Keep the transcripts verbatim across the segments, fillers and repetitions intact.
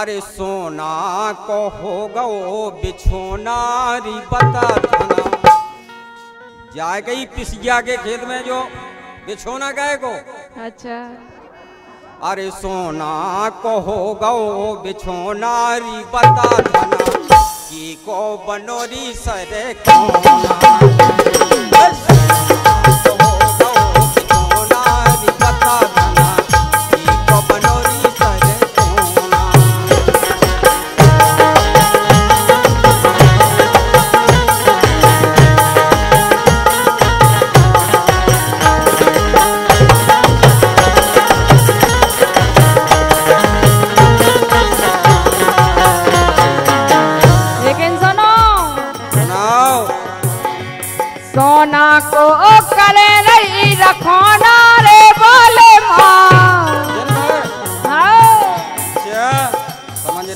अरे सोना को होगा वो बिछोनारी बता थाना जाए गई पिसिया के खेत में जो बिछोना गए को। अच्छा। अरे सोना को होगा वो बिछोनारी बता थाना की को बनोरी सरे कोना को करे नहीं रखोना रे बोले मां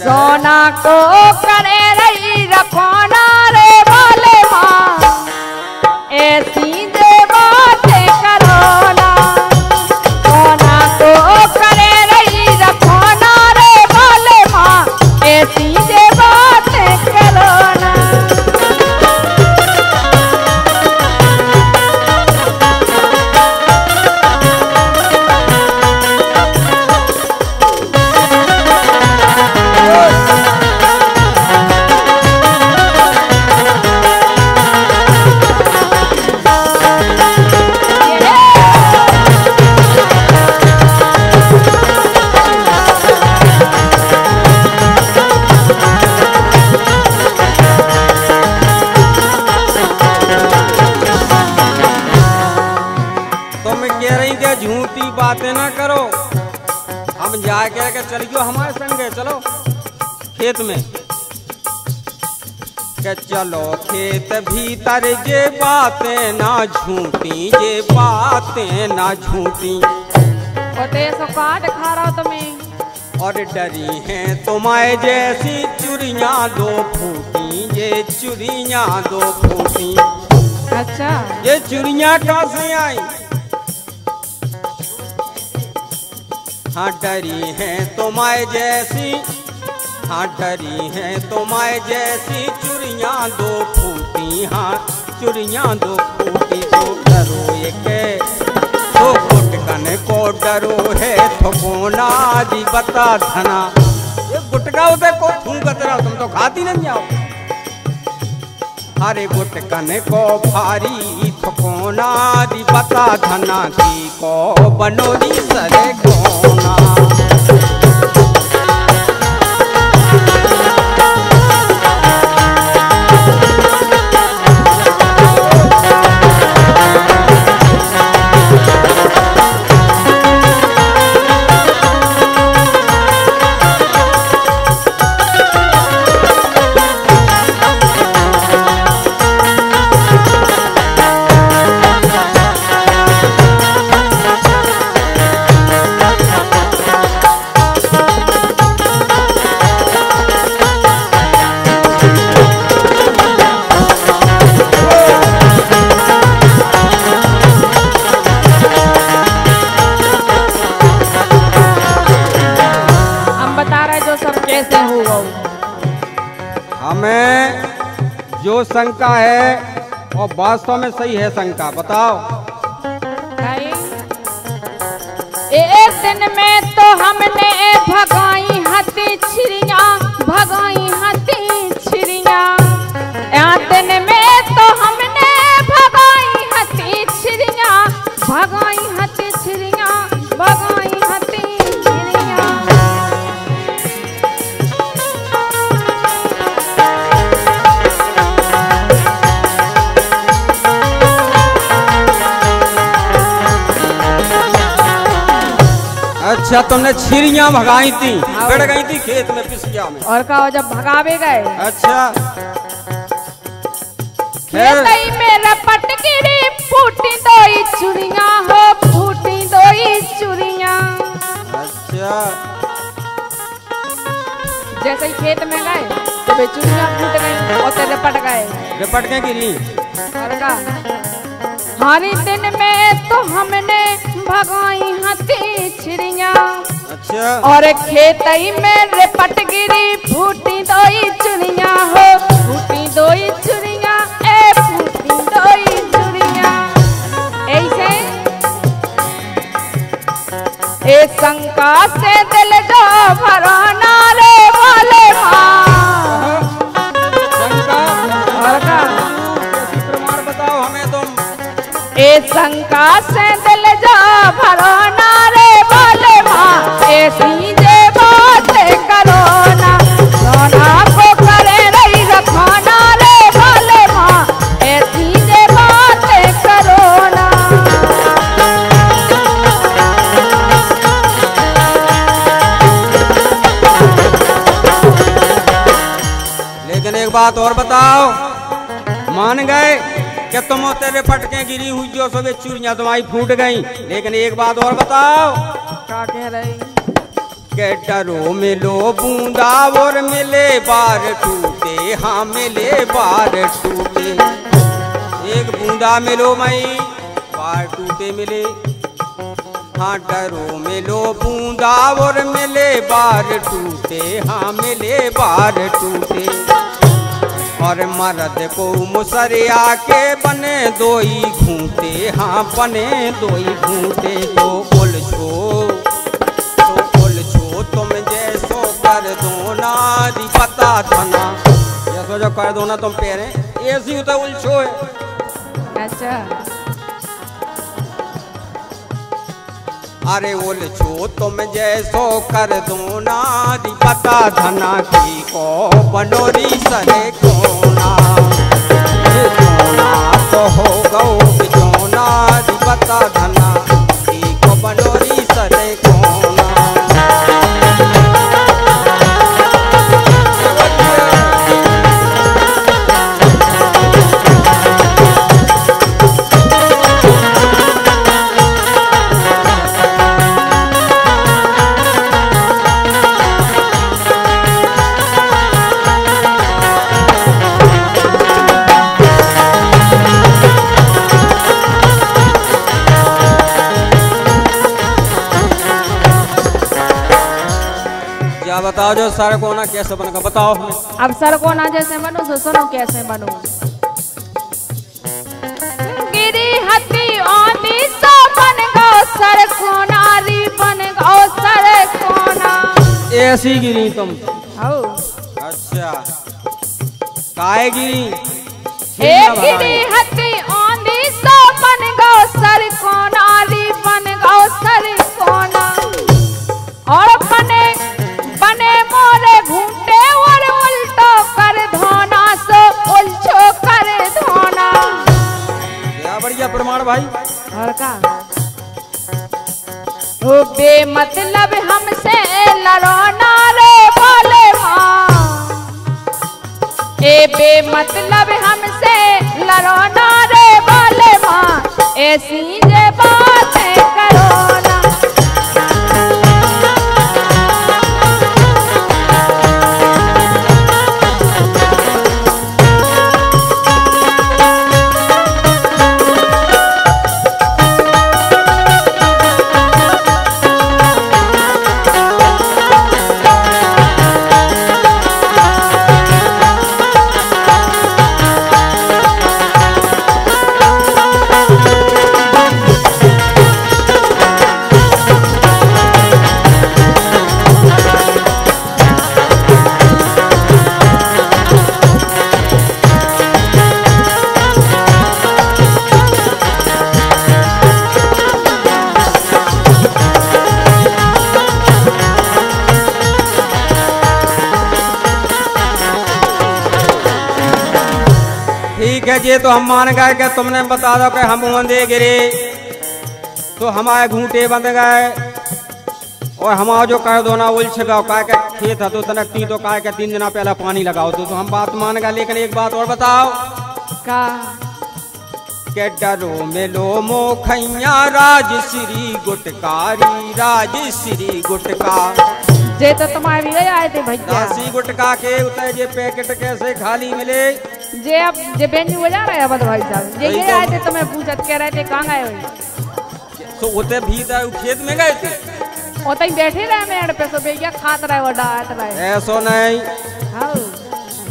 सोना को करे नहीं रखोना रे बोले मां ऐसी दे बातें करो ना सोना को करे नहीं रखोना रे बोले मां ऐसी दे बातें करो ना। बातें ना करो हम जाए कह के चलियो हमारे संगे चलो खेत में के चलो खेत भीतर जे बातें ना झूठी जे बातें ना झूठी खा रहा तुम्हें और डरी है तुम्हारे जैसी चुरिया दो फूटी ये चुरिया दो फूटी। अच्छा ये चुरिया कहाँ से आई। हाँ डरी है तुम्हारे जैसी हाँ डरी है तुम्हारे जैसी चुरिया दो फूटी हाँ चुरिया दो फूटी तो डरो एक तो गुटकन को डरो है थकोना जी बता धना ये गुटका होता को फूंकत रहो तुम तो खाती नहीं जाओ। अरे गुटकन को भारी थकोना जी बता धना की को बनोरी सरे कोना। जो शंका है और वास्तव में सही है शंका बताओ। एक दिन में तो हमने भगाई हती छिड़िया भगाई हती छिड़िया एक दिन में तो हमने भगाई हती छिड़िया भगाई हती छिड़िया भगाई हती अच्छा तुमने छिड़िया भगाई थी बैठ गई थी खेत में पिसिया में और का जब भगावे गए। अच्छा खेत ही मेरा पटकीरी फूटी दोई चुरिया हो फूटी दोई चुरिया। अच्छा जैसे ही खेत में गए तो वे चुरिया फूट गई और तेरे पट गए रिपट गए गिरी और का हरी दिन में तो हमने भगाई हती छिड़िया और खेतई में रेपट गिरी फूटी दोई चुनिया हो, फूटी दोई चुनिया ए फूटी दोई चुनिया। ऐसे ए शंका से दिल जो भराना रे बोले प्रमाण बताओ हमें तुम। ए शंका से दिल जो भराना रे बोले ऐसी जे बात करो ना सोना को करे रही रखाना रे भोले माँ, ऐसी जे बात करो ना। लेकिन एक बात और बताओ, मान गए कि तुम तेरे पटके गिरी हुई जो सब चूड़ियां तुम्हारी फूट गई, लेकिन एक बात और बताओ क्या कह रही के डरो मिलो बूंदा और मिले बार टूटे, हाँ मिले बार टूटे। एक बूंदा मिलो मई बार टूटे मिले, हाँ डरो मिलो बूंदा और मिले बार टूटे, हाँ मिले बार टूटे। और मरद को मुसरिया के बने दोई घूंटे, हाँ बने दोई घूंटे को उलझो तुम जैसो कर दो ना दी पता थना, जैसो जो कर दो ना तुम पेरे ऐसी तो उलझो है। अच्छा अरे उलझो तुम जैसो कर दो ना दी पता थना की को बनोरी सरे कोना तो हो गौ जो ना दी पता थना की को बनोरी सरे कोना। बताओ जो सर कोना कैसे बनेगा बताओ हमें। अब सर कोना जैसे बनो सो सुनो कैसे बनो। गिरी हती ओनी सो बन गो सर कोना री बन गो सर कोना। ऐसी गिरी तुम हो। अच्छा काय गिरी ए गिरी हती ओनी सो बन गो सर कोना री बन गो सर कोना। और बने बने मोरे घूमते और उल्टो कर धोना सो उल्छो कर धोना। क्या बढ़िया प्रमाण भाई। और का ओ बे मतलब हमसे लड़ोना रे बोले माँ, ए बे मतलब हमसे लड़ोना रे बोले माँ, ऐसी जे बातें करो ना। ये तो हम मान गए कि तुमने बता दो कि हम बंदे गिरे तो हमारे घूंटे बंद गए और हमारा जो कह दो ना उलझ गए का के खेत है तो तनकती तो का के तीन दिना पहला पानी लगाओ तो, तो हम बात मान गए। लेकिन एक बात और बताओ का के डरो मिलो मोखैया राज श्री गुटकारी राज श्री गुटका। जे तो तुम्हारे भी आए थे भैया राशि गुटका के उतर ये पैकेट कैसे खाली मिले जे अब जे बेंजी हो जा रहा है अब भाई साहब जे ये आए थे तुम्हें पूछत कह रहे थे कहाँ गए हो तो उते भीतर खेत में गए थे। ओ तई बैठे रहे मेड पे सो बेया खात रहे वो डात रहे ऐसो नहीं हां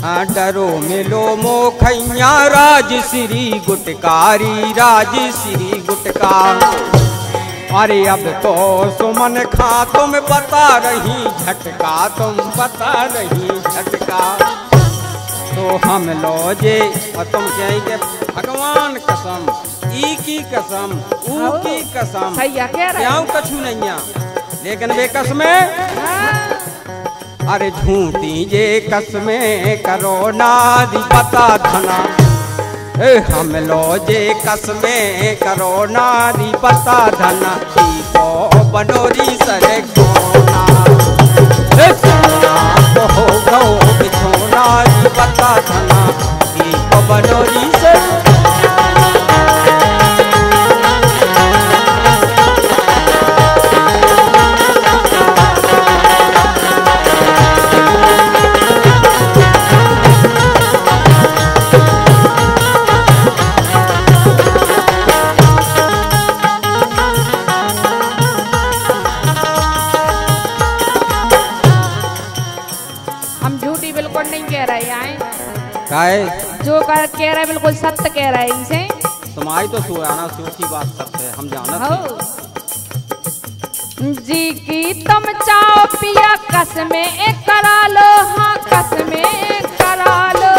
हां डरो मिलो मो खैया राज श्री गुटकारी राज श्री गुटका। अरे अब तो सुमन खा तुम बता रही झटका तुम बता रही झटका तो हम लो जे और तुम कहेंगे भगवान कसम ई की कसम ऊ की कसम याऊ कछु नैया लेकिन वे कसमे अरे झूठी जे कसमे करो नारी पता धना ए हम लो जे कसमे करो नारी पता धना की को बनोरी सरे पता धना की को बनोरी सरे जो कर, कह रहा है बिल्कुल सत्य कह रहा है इसे तुम्हारी तो सुहाना शो की बात सत्य है हम जाना जी की तुम चाओ पिया कसमे एक करा लो हाँ कसमे एक करा लो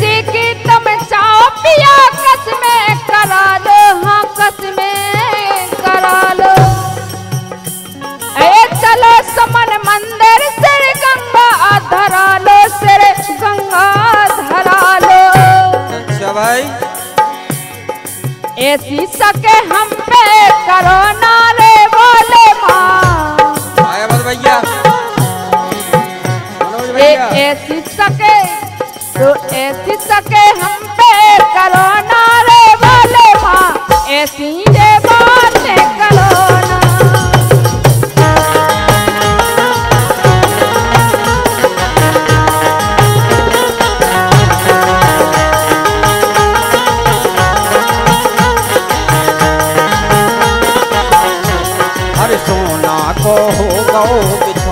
जी की तुम चाओ पिया कसमे एक करा लो हाँ कसमे करा लो चलो समन मंदिर सिर गंगा धरा लो सिर गंगा धरा लो। अच्छा भाई ऐसी सके हम पे करो नारे बोले माँ भैया ऐसी सके तो ऐसी सके हम पे करो नारे बोले माँ ऐसी हो गौ